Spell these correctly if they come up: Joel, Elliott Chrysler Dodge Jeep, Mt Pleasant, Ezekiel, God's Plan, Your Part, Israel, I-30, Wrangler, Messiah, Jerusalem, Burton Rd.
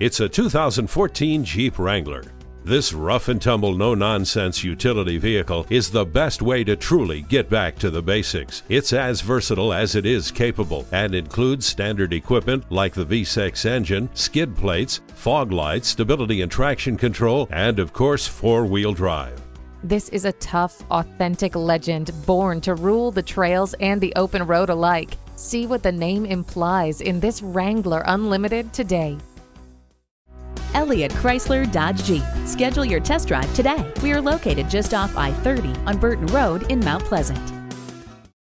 It's a 2014 Jeep Wrangler. This rough-and-tumble, no-nonsense utility vehicle is the best way to truly get back to the basics. It's as versatile as it is capable and includes standard equipment like the V6 engine, skid plates, fog lights, stability and traction control, and of course, four-wheel drive. This is a tough, authentic legend born to rule the trails and the open road alike. See what the name implies in this Wrangler Unlimited today. Elliott Chrysler Dodge Jeep. Schedule your test drive today. We are located just off I-30 on Burton Road in Mount Pleasant.